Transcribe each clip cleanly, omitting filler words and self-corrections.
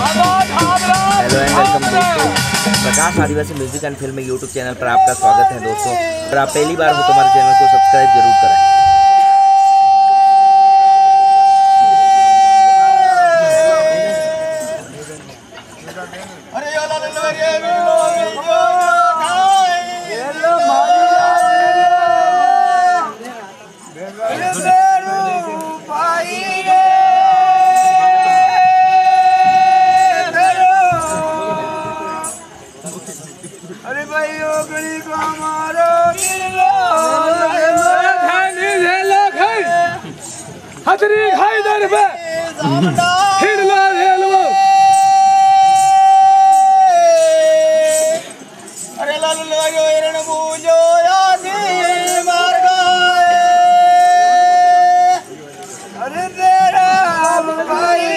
Hello and welcome दोस्तों, Prakash Adivasi music and film YouTube channel पर आपका स्वागत है दोस्तों। अगर आप पहली बार हो तो हमारे चैनल को सब्सक्राइब जरूर करें। अरे भाई ओ गली को मारो हथरी खाई दर पे हिला रेलवा। अरे लाल लगायो हिरण बूझो याद मार गए। अरे तेरा भाई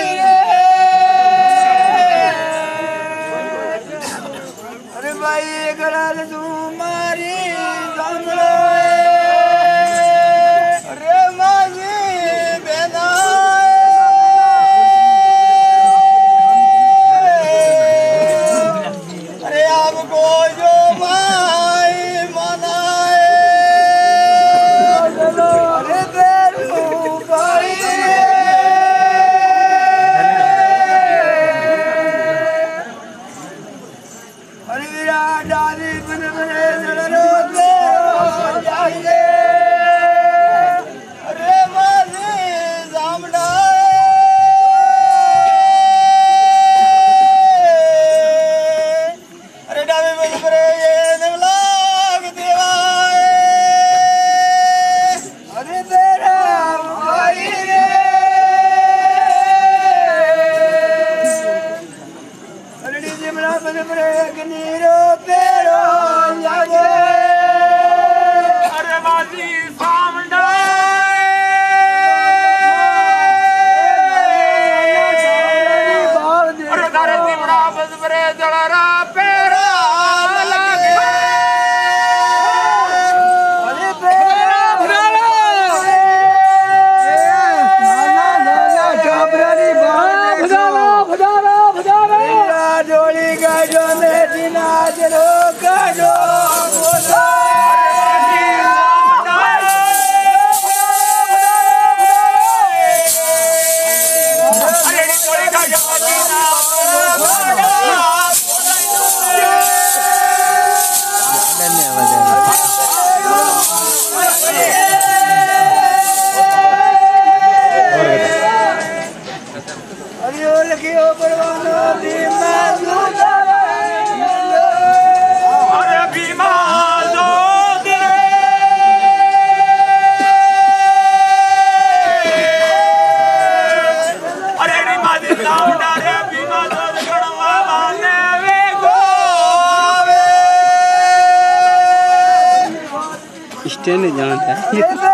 स्टैंड जानता है स्टैंड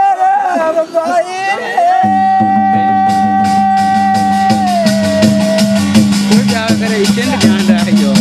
जानता है जो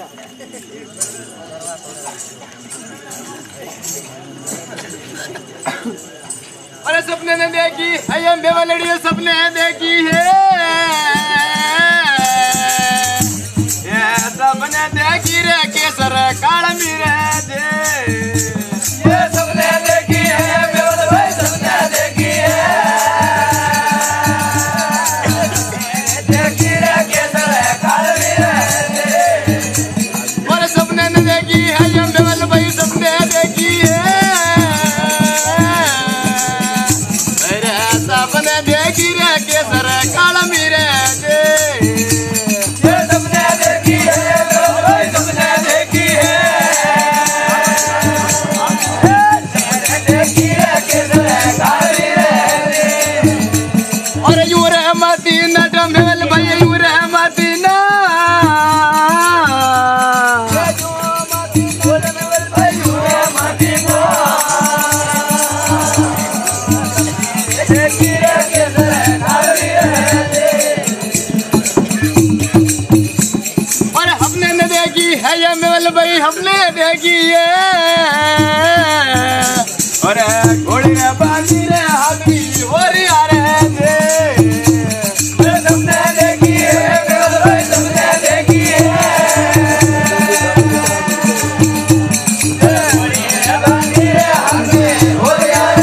अरे सपने ने देखी अयम बेवा लड़िया सपने देखी है सपने देखी रे केसर काल मीरे दे हमने देखी है और घोड़े बाजी ने हाथी और यार हमने देखी है हमने देखी है बाजी ने हाथी और यार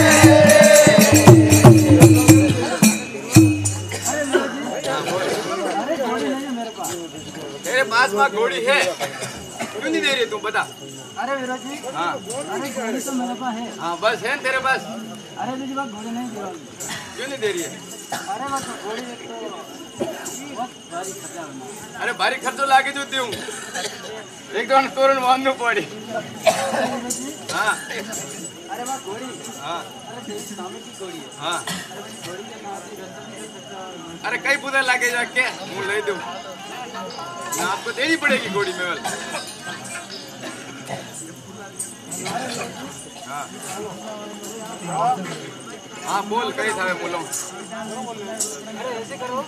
तेरे पास में घोड़ी है क्यों नहीं दे रही तुम बता। अरे विराज जी हाँ घोड़ी तो मेरे पास है। हाँ बस है तेरे पास। अरे मेरी बात घोड़ी नहीं दे रही क्यों नहीं दे रही है। अरे बस घोड़ी बहुत भारी खर्चा होना। अरे भारी खर्चो लागे जो दूँ एक दो तोरण बांधना पड़ी। हाँ अरे बस घोड़ी हाँ अरे सामने की घोड़ी है। हाँ अरे कई पूरा लागे जाके मुँह ले दूँ आपको देनी पड़ेगी घोड़ी में बल। हाँ बोल कई सारे बोलो। अरे ऐसे करो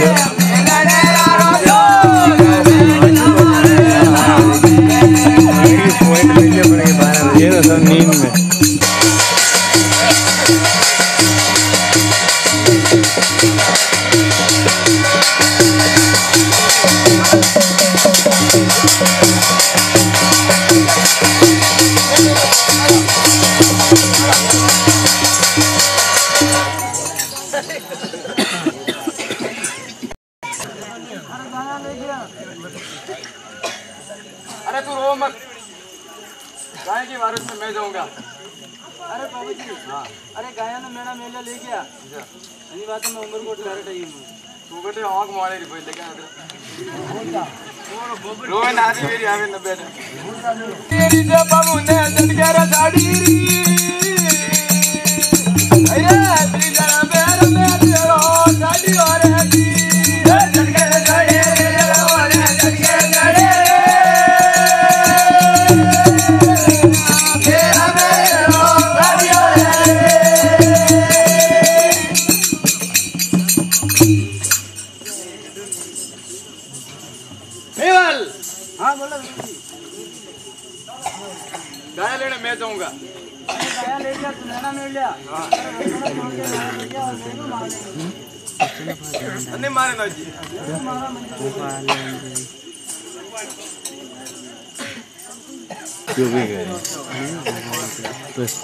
लीजिए। अरे तू रो मत, गाय की बारिश में मैं जाऊंगा। अरे बाबू जी, अरे गाया ने मेरा मेला ले गया। ये बात मैं उम्र कोट डायरेक्ट आई हूं। तू बेटे आंख मारे रे, पहले क्या बोलता रो ना आदमी मेरी आवे न बैठ तेरी से बाबू ने दंड के रे दाढ़ी री अरे तेरी जरा मेरे में तेरो दाढ़ी और है जी गाया लेने मैं जाऊंगा। गाया ले गया, सुनैना मिल गया। नहीं मारे ना जी, क्यों भी गए बस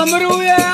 समरू है।